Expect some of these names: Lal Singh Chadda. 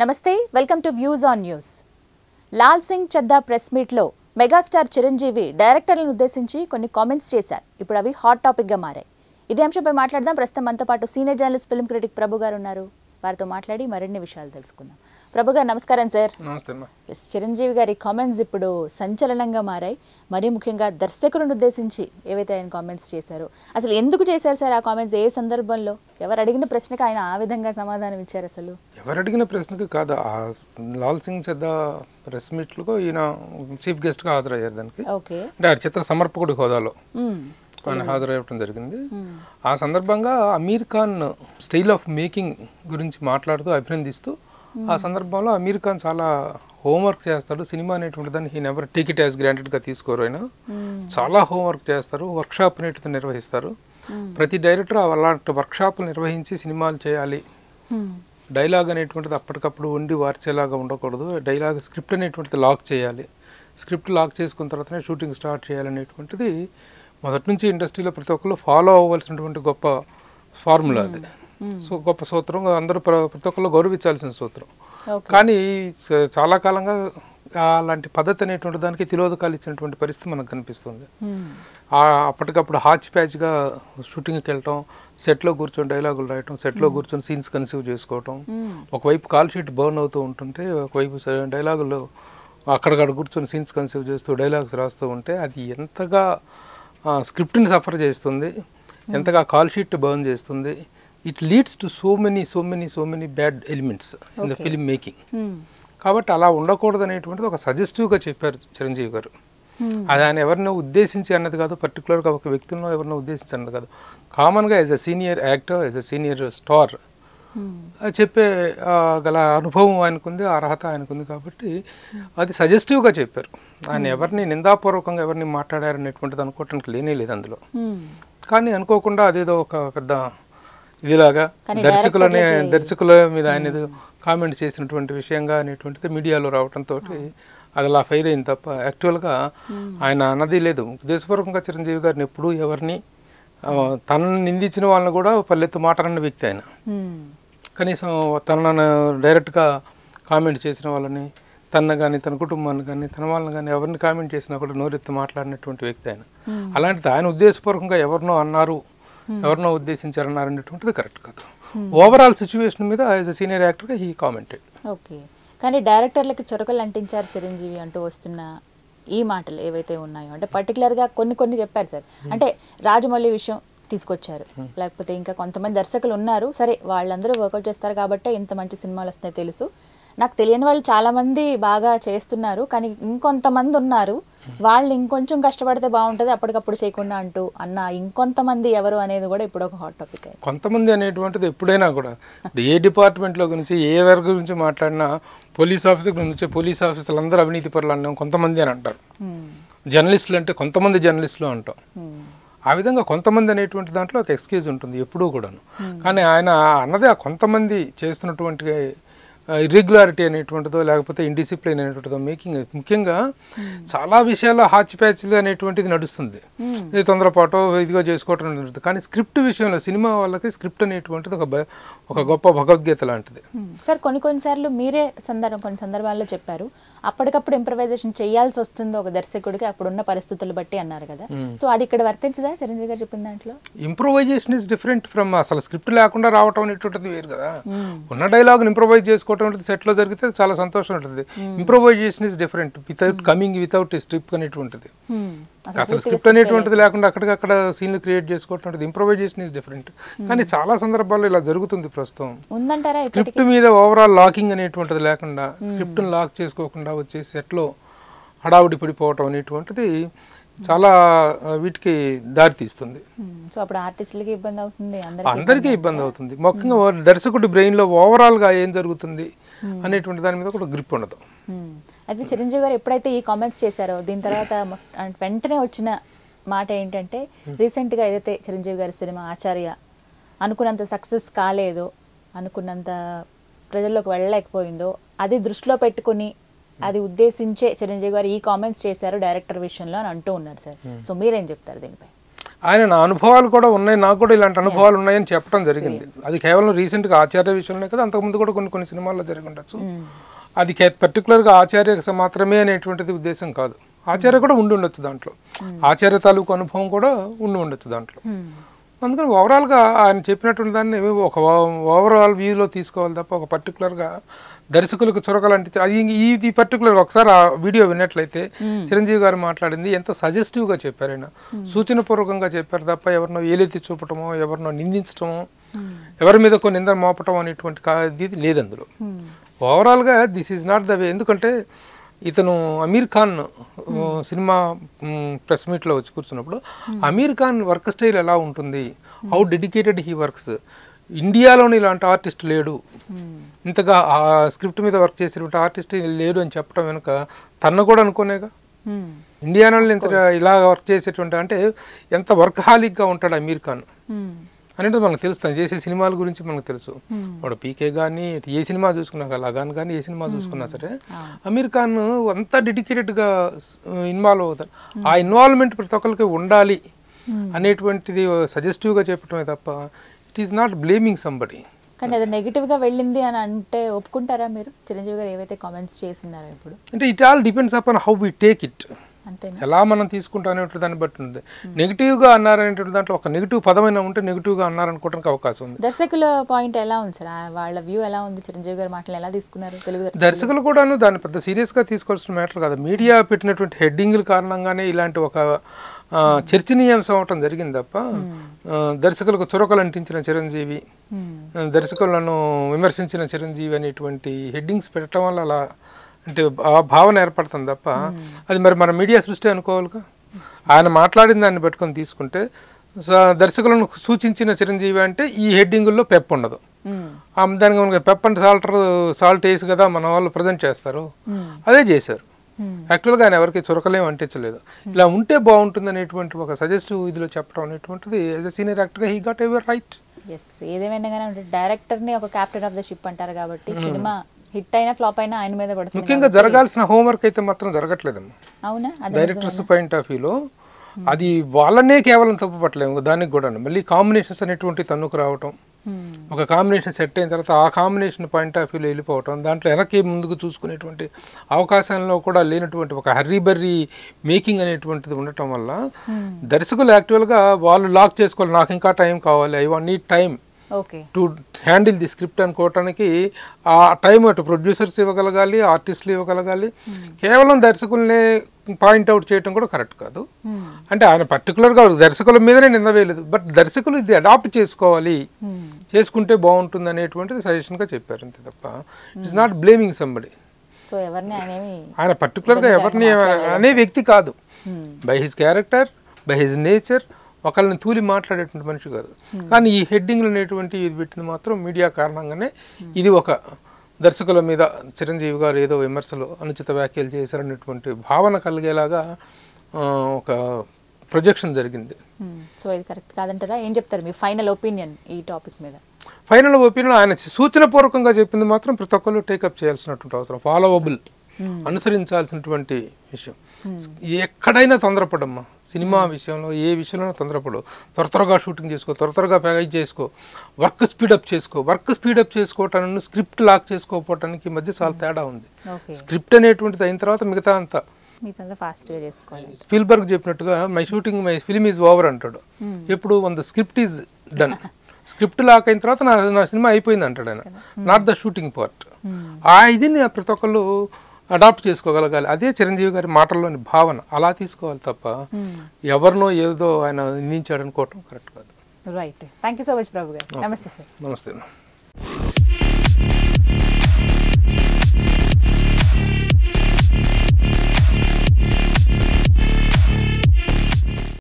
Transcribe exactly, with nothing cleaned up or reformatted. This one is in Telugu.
Namaste, welcome to Views on News. Lal Singh Chadda press meet lo megastar Chiranjeevi డైరెక్టర్లను ఉద్దేశించి కొన్ని కామెంట్స్ చేశారు. ఇప్పుడు అవి హాట్ టాపిక్ గా మారాయి. ఇదే అంశంపై మాట్లాడదాం. ప్రస్తుతం మనతో పాటు senior journalist film critic Prabhu garu ఉన్నారు. వారితో మాట్లాడి మరిన్ని విషయాలు తెలుసుకుందాం. ప్రభు గారు నమస్కారం సార్. నమస్తే అమ్మా. yes చిరంజీవి గారి కామెంట్స్ ఇప్పుడు సంచలనంగా మారాయి. మరీ ముఖ్యంగా దర్శకులను ఉద్దేశించి ఏవైతే ఆయన కామెంట్స్ చేశారు, అసలు ఎందుకు చేశారు సార్ ఆ కామెంట్స్? ఏ సందర్భంలో, ఎవరు అడిగిన ప్రశ్నకు ఆయన ఆ విధంగా సమాధానం ఇచ్చారు? అసలు ఎవరు అడిగిన ప్రశ్నకు కాదు, లాల్ సింగ్ చద్దా ప్రెస్ మీట్లకు ఈయన చీఫ్ గెస్ట్గా హాజరయ్యారు. దానికి అంటే ఆయన చిత్ర సమర్పకుడి హోదాలో ఆయన హాజరయ్యడం జరిగింది. ఆ సందర్భంగా Aamir Khan style of making గురించి మాట్లాడుతూ అభినందిస్తూ, ఆ సందర్భంలో అమీర్ ఖాన్ చాలా హోంవర్క్ చేస్తాడు. సినిమా అనేటువంటి దాన్ని ఈయన ఎవరు టేక్ ఇట్ యాజ్ గ్రాంటెడ్గా తీసుకోరు. ఆయన చాలా హోంవర్క్ చేస్తారు, వర్క్షాప్ అనేటితో నిర్వహిస్తారు. ప్రతి డైరెక్టర్ అలాంటి వర్క్షాప్లు నిర్వహించి సినిమాలు చేయాలి. డైలాగ్ అనేటువంటిది అప్పటికప్పుడు ఉండి వార్చేలాగా ఉండకూడదు. డైలాగ్ స్క్రిప్ట్ అనేటువంటిది లాక్ చేయాలి. స్క్రిప్ట్ లాక్ చేసుకున్న తర్వాతనే షూటింగ్ స్టార్ట్ చేయాలనేటువంటిది మొదటి నుంచి ఇండస్ట్రీలో ప్రతి ఒక్కరు ఫాలో అవ్వాల్సినటువంటి గొప్ప ఫార్ములా అది. సో గొప్ప సూత్రం, అందరూ ప్రతి ఒక్కరు గౌరవించాల్సిన సూత్రం. కానీ చాలా కాలంగా అలాంటి పద్ధతి అనేటువంటి దానికి తిలోదకాలు ఇచ్చినటువంటి పరిస్థితి మనకు కనిపిస్తుంది. అప్పటికప్పుడు హాచ్ ప్యాచ్గా షూటింగ్కి వెళ్ళటం, సెట్లో కూర్చొని డైలాగులు రాయటం, సెట్లో కూర్చొని సీన్స్ కన్సీవ్ చేసుకోవటం. ఒకవైపు కాల్ షీట్ బర్న్ అవుతూ ఉంటుంటే, ఒకవైపు డైలాగులు అక్కడక్కడ కూర్చొని సీన్స్ కన్సీవ్ చేస్తూ డైలాగ్స్ రాస్తూ ఉంటే అది ఎంతగా స్క్రిప్ట్ని సఫర్ చేస్తుంది, ఎంతగా కాల్ షీట్ బర్న్ చేస్తుంది. It leads to so many so many so many bad elements in the film making. కాబట్టి అలా ఉండకూడదు అనేటువంటిది ఒక సజెస్టివ్గా చెప్పారు చిరంజీవి గారు. అది ఆయన ఎవరినో ఉద్దేశించి అన్నది కాదు, పర్టికులర్గా ఒక వ్యక్తులను ఎవరినో ఉద్దేశించి అన్నది కాదు. కామన్గా as a senior actor, as a senior star చెప్పే గల అనుభవం ఆయనకుంది, అర్హత ఆయనకుంది. కాబట్టి అది సజెస్టివ్గా చెప్పారు. ఆయన ఎవరిని నిందాపూర్వకంగా ఎవరిని మాట్లాడారనేటువంటిది అనుకోవటానికి లేనే లేదు అందులో. కానీ అనుకోకుండా అదేదో ఒక పెద్ద ఇదిలాగా దర్శకులనే దర్శకుల మీద ఆయన కామెంట్ చేసినటువంటి విషయంగా అనేటువంటిది మీడియాలో రావడంతో అది అలా ఫైర్ అయింది తప్ప, యాక్చువల్గా ఆయన అన్నది లేదు. ఉద్దేశపూర్వకంగా చిరంజీవి గారిని ఎప్పుడూ ఎవరిని, తనను నిందించిన వాళ్ళని కూడా పల్లెత్తు మాటలన్న వ్యక్తి ఆయన. కనీసం తనను డైరెక్ట్గా కామెంట్ చేసిన వాళ్ళని, తనను కానీ తన కుటుంబాన్ని కానీ తన వాళ్ళని కానీ ఎవరిని కామెంట్ చేసినా కూడా నోరెత్తి మాట్లాడినటువంటి వ్యక్తి ఆయన. అలాంటిది ఆయన ఉద్దేశపూర్వకంగా ఎవరినో అన్నారు, ఎవరినో ఉద్దేశించారన్నారు అనేటువంటిది కరెక్ట్ కాదు. ఓవరాల్ సిచ్యువేషన్ మీద యాజ్ అ సీనియర్ యాక్టర్గా హీ కామెంటెడ్. ఓకే, కానీ డైరెక్టర్లకు చొరకలు అంటించారు చిరంజీవి అంటూ వస్తున్న ఈ మాటలు ఏవైతే ఉన్నాయో, అంటే పర్టికులర్గా కొన్ని కొన్ని చెప్పారు సార్. అంటే రాజమౌళి విషయం తీసుకొచ్చారు, లేకపోతే ఇంకా కొంతమంది దర్శకులు ఉన్నారు. సరే, వాళ్ళందరూ వర్కౌట్ చేస్తారు కాబట్టి ఇంత మంచి సినిమాలు వస్తున్నాయి తెలుసు. నాకు తెలియని వాళ్ళు చాలామంది బాగా చేస్తున్నారు, కానీ ఇంకొంతమంది ఉన్నారు, వాళ్ళు ఇంకొంచెం కష్టపడితే బాగుంటుంది అప్పటికప్పుడు చేయకుండా అంటూ అన్న ఇంకొంతమంది ఎవరు అనేది కూడా ఇప్పుడు ఒక హాట్ టాపిక్. కొంతమంది అనేటువంటిది ఎప్పుడైనా కూడా ఏ డిపార్ట్మెంట్లో గురించి ఏ వర్గ గురించి మాట్లాడినా, పోలీస్ ఆఫీసర్ గురించి పోలీస్ ఆఫీసర్లు అందరూ అవినీతి పరులు అన్నాం కొంతమంది అని అంటారు. జర్నలిస్టులు అంటే కొంతమంది జర్నలిస్టులు అంటాం. ఆ విధంగా కొంతమంది అనేటువంటి దాంట్లో ఒక ఎక్స్క్యూజ్ ఉంటుంది ఎప్పుడూ కూడాను. కానీ ఆయన అన్నదే ఆ కొంతమంది చేస్తున్నటువంటి ఇర్రెగ్యులారిటీ అనేటువంటిదో, లేకపోతే ఇండిసిప్లిన్ అనేటువంటిదో మేకింగ్. ముఖ్యంగా చాలా విషయాల్లో హాచ్ ప్యాచ్లు అనేటువంటిది నడుస్తుంది, ఇది తొందరపాటు ఇదిగా చేసుకోవటం నడుస్తుంది. కానీ స్క్రిప్ట్ విషయంలో సినిమా వాళ్ళకి స్క్రిప్ట్ అనేటువంటిది ఒక ఒక గొప్ప భగవద్గీత లాంటిది సార్. కొన్ని కొన్నిసార్లు మీరే సందర్భం కొన్ని సందర్భాల్లో చెప్పారు, అప్పటికప్పుడు ఇంప్రవైజేషన్ చేయాల్సి వస్తుంది ఒక దర్శకుడికి అప్పుడున్న పరిస్థితులు బట్టి అన్నారు కదా. సో అది ఇక్కడ వర్తించదా చిరంజీవి గారు చెప్పిన దాంట్లో? ఇంప్రవైజేషన్ ఇస్ డిఫరెంట్ ఫ్రమ్ అసలు స్క్రిప్ట్ లేకుండా రావటం అనేటువంటిది వేరు కదా. ఉన్న డైలాగ్ ఇంప్రవైజ్ చేసుకోవడం సెట్లో జరిగితే చాలా సంతోషం ఉంటుంది. Improvisation is different without coming without script అనేటువంటిది. అసలు స్క్రిప్ట్ అనేటువంటిది లేకుండా అక్కడికక్కడ సీన్లు క్రియేట్ చేసుకోవటం, ఇంప్రూవైజేషన్ ఇస్ డిఫరెంట్. కానీ చాలా సందర్భాల్లో ఇలా జరుగుతుంది ప్రస్తుతం. స్క్రిప్ట్ మీద ఓవరాల్ లాకింగ్ అనేటువంటిది లేకుండా, స్క్రిప్ట్ లాక్ చేసుకోకుండా వచ్చే సెట్లో హడావుడి పడిపోవటం అనేటువంటిది చాలా వీటికి దారితీస్తుంది. సో అప్పుడు ఆర్టిస్టులకి ఇబ్బంది అవుతుంది, అందరికీ ఇబ్బంది అవుతుంది. ముఖ్యంగా దర్శకుడి బ్రెయిన్లో ఓవరాల్గా ఏం జరుగుతుంది అనేటువంటి దాని మీద కూడా గ్రిప్ ఉండదు. అయితే చిరంజీవి గారు ఎప్పుడైతే ఈ కామెంట్స్ చేశారో దీని తర్వాత వెంటనే వచ్చిన మాట ఏంటంటే, రీసెంట్గా ఏదైతే చిరంజీవి గారి సినిమా ఆచార్య అనుకున్నంత సక్సెస్ కాలేదో, అనుకున్నంత ప్రజల్లోకి వెళ్ళలేకపోయిందో, అది దృష్టిలో పెట్టుకుని అది ఉద్దేశించే చిరంజీవి గారు ఈ కామెంట్స్ చేశారు డైరెక్టర్ విషయంలో అని అంటూ ఉన్నారు సార్. సో మీరేం చెప్తారు దీనిపై? ఆయన నా అనుభవాలు కూడా ఉన్నాయి, నాకు కూడా ఇలాంటి అనుభవాలు ఉన్నాయని చెప్పడం జరిగింది. అది కేవలం రీసెంట్గా ఆచార్య విషయంలో కదా, అంతకుముందు కూడా కొన్ని కొన్ని సినిమాల్లో జరిగి ఉండొచ్చు. అది పర్టికులర్గా ఆచార్య మాత్రమే అనేటువంటిది ఉద్దేశం కాదు, ఆచార్య కూడా ఉండి ఉండొచ్చు దాంట్లో, ఆచార్య తాలూకు అనుభవం కూడా ఉండి ఉండొచ్చు దాంట్లో. అందుకని ఓవరాల్గా ఆయన చెప్పినటువంటి దాన్ని ఒక ఓవరాల్ వ్యూలో తీసుకోవాలి తప్ప ఒక పర్టికులర్గా దర్శకులకు చొరకలంటే అది ఇది పర్టికులర్. ఒకసారి ఆ వీడియో విన్నట్లయితే చిరంజీవి గారు మాట్లాడింది ఎంతో సజెస్టివ్గా చెప్పారు, ఆయన సూచనపూర్వకంగా చెప్పారు తప్ప ఎవరినో ఏలెత్తి చూపటమో ఎవరినో నిందించటమో ఎవరి మీద కొన్ని నిందలు మోపటం అనేటువంటి ఇది లేదు అందులో. ఓవరాల్గా this is not the way. ఎందుకంటే ఇతను అమీర్ ఖాన్ సినిమా ప్రెస్ మీట్లో వచ్చి కూర్చున్నప్పుడు అమీర్ ఖాన్ వర్క్ స్టైల్ ఎలా ఉంటుంది, హౌ డెడికేటెడ్ హీ వర్క్స్, ఇండియాలోని ఇలాంటి ఆర్టిస్ట్ లేడు, ఇంతగా ఆ స్క్రిప్ట్ మీద వర్క్ చేసినటువంటి ఆర్టిస్ట్ లేడు అని చెప్పడం వెనుక తను కూడా అనుకోనేగా. ఇండియాలో ఇంత ఇలా వర్క్ చేసేటువంటి అంటే ఎంత వర్క్ హాలిక్గా ఉంటాడు అమీర్ ఖాన్ అనేది మనకు తెలుస్తుంది, చేసే సినిమాల గురించి మనకు తెలుసు. వాడు పీకే కానీ ఏ సినిమా చూసుకున్నాక లగాన్ కానీ ఏ సినిమా చూసుకున్నా సరే అమీర్ ఖాన్ అంతా డెడికేటెడ్గా ఇన్వాల్వ్ అవుతాడు. ఆ ఇన్వాల్వ్మెంట్ ప్రతి ఒక్కరికి ఉండాలి అనేటువంటిది సజెస్టివ్గా చెప్పడమే తప్ప it is not blaming somebody. కానీ అది నెగిటివ్గా వెళ్ళింది అని అంటే ఒప్పుకుంటారా మీరు? చిరంజీవి గారు ఏవైతే కామెంట్స్ చేస్తున్నారో ఇప్పుడు అంటే it all depends upon how we take it, ఎలా మనం తీసుకుంటాం అనేటువంటి దాన్ని బట్టి ఉంది. నెగిటివ్గా అన్నారనేటువంటి దాంట్లో ఒక నెగిటివ్ పదమైన ఉంటే నెగిటివ్గా అన్నారనుకోవడానికి అవకాశం ఉంది. దర్శకుల పాయింట్ ఎలా ఉంది సార్, వాళ్ళ వ్యూ ఎలా ఉంది, చిరంజీవి గారు మాటలు ఎలా తీసుకున్నారు? తెలుగు దర్శకులు కూడాను దాన్ని పెద్ద సీరియస్గా తీసుకోవాల్సిన మ్యాటర్ కాదు. మీడియా పెట్టినటువంటి హెడ్డింగ్ల కారణంగానే ఇలాంటి ఒక చర్చనీయాంశం అవటం జరిగింది తప్ప దర్శకులకు చురకలు అంటించిన చిరంజీవి, దర్శకులను విమర్శించిన చిరంజీవి అనేటువంటి హెడ్డింగ్స్ పెట్టడం వల్ల అలా అంటే ఆ భావన ఏర్పడుతుంది తప్ప అది మరి మన మీడియా సృష్టి అనుకోవాలిగా. ఆయన మాట్లాడిన దాన్ని పెట్టుకొని తీసుకుంటే దర్శకులను సూచించిన చిరంజీవి అంటే ఈ హెడ్డింగుల్లో పెప్ ఉండదు, దానికి మనకి పెప్ అండ్ సాల్ట్ సాల్ట్ వేసి కదా మన వాళ్ళు ప్రజెంట్ చేస్తారు, అదే చేశారు. యాక్చువల్గా ఆయన ఎవరికి చురకలేం అంటించలేదు, ఇలా ఉంటే బాగుంటుంది అనేటువంటి ఒక సజెస్టివ్ ఇదిలో చెప్పడం అనేటువంటిది యాజ్ ఎ సీనియర్ యాక్టర్గా he got ever right. Yes, ఏదేమైనా కానీ డైరెక్టర్ని ఒక క్యాప్టెన్ ఆఫ్ ద షిప్ అంటారు కాబట్టి సినిమా హిట్ అయినా ఫ్లాప్ అయినా ఆయన మీద పడుతుంది. ముఖ్యంగా జరగాల్సిన హోంవర్క్ అయితే మాత్రం జరగట్లేదమ్మా. అవునా, డైరెక్టర్స్ పాయింట్ ఆఫ్ వ్యూలో అది వాళ్ళనే కేవలం తప్పు పట్టలేము, దానికి కూడా మళ్ళీ కాంబినేషన్స్ అనేటువంటి తన్నుకు రావటం, ఒక కాంబినేషన్ సెట్ అయిన తర్వాత ఆ కాంబినేషన్ పాయింట్ ఆఫ్ వ్యూలో వెళ్ళిపోవటం, దాంట్లో వెనక్కి ముందుకు చూసుకునేటువంటి అవకాశంలో కూడా లేనటువంటి ఒక హర్రీ బర్రీ మేకింగ్ అనేటువంటిది ఉండటం వల్ల దర్శకులు యాక్చువల్గా వాళ్ళు లాక్ చేసుకోవాలి, నాకు ఇంకా టైం కావాలి, I want need time to handle the script అనుకోవటానికి ఆ టైం అటు ప్రొడ్యూసర్స్ ఇవ్వగలగాలి, ఆర్టిస్టులు ఇవ్వగలగాలి. కేవలం దర్శకుల్నే పాయింట్అవుట్ చేయడం కూడా కరెక్ట్ కాదు. అంటే ఆయన పర్టికులర్గా దర్శకుల మీదనే నింద వేయలేదు, బట్ దర్శకులు ఇది అడాప్ట్ చేసుకోవాలి, చేసుకుంటే బాగుంటుంది అనేటువంటిది సజెషన్గా చెప్పారు అంతే తప్ప it's not blaming somebody. So ఎవరిని ఆయన పర్టికులర్గా ఎవరిని అనే వ్యక్తి కాదు, by his character by his nature ఒకళ్ళని తూలి మాట్లాడేటువంటి మనిషి కాదు. కానీ ఈ హెడ్డింగ్లు అనేటువంటి ఇది పెట్టింది మాత్రం మీడియా కారణంగానే ఇది ఒక దర్శకుల మీద చిరంజీవి గారు ఏదో విమర్శలు అనుచిత వ్యాఖ్యలు చేశారనేటువంటి భావన కలిగేలాగా ఒక ప్రొజెక్షన్ జరిగింది. సో ఇది కరెక్ట్ కాదంటారా? ఏం చెప్తారు మీ ఫైనల్ ఒపీనియన్ ఈ టాపిక్ మీద? ఫైనల్ ఒపీనియన్ ఆయన సూచనపూర్వకంగా చెప్పింది మాత్రం ప్రతి ఒక్కరు టేకప్ చేయాల్సినటువంటి అవసరం, ఫాలోవబుల్, అనుసరించాల్సినటువంటి విషయం. ఎక్కడైనా తొందరపడమ్మా, సినిమా విషయంలో ఏ విషయంలో తొందరపడు, త్వర త్వరగా షూటింగ్ చేసుకో, త్వర త్వరగా ప్యాకేజ్ చేసుకో, వర్క్ స్పీడప్ చేసుకో. వర్క్ స్పీడప్ చేసుకోవటాన్ని స్క్రిప్ట్ లాక్ చేసుకోవటానికి మధ్య చాలా తేడా ఉంది. స్క్రిప్ట్ అనేటువంటిది అయిన తర్వాత మిగతా అంతా ఫాస్ట్గా చేసుకోవాలి. స్పీల్బర్గ్ చెప్పినట్టుగా my shooting my film is over అంటాడు, ఎప్పుడు when the script is done, script lock అయిన తర్వాత నా నా సినిమా అయిపోయింది అంటాడు ఆయన, నాట్ ద షూటింగ్ పార్ట్. ఆ ఇది ప్రతి ఒక్కళ్ళు అడాప్ట్ చేసుకోగలగాలి, అదే చిరంజీవి గారి మాటల్లోని భావన, అలా తీసుకోవాలి తప్ప ఎవరినో ఏదో ఆయన నిందించాడనుకోవటం కరెక్ట్ కాదు. Right, thank you so much Prabhu garu. నమస్తే సార్. నమస్తే.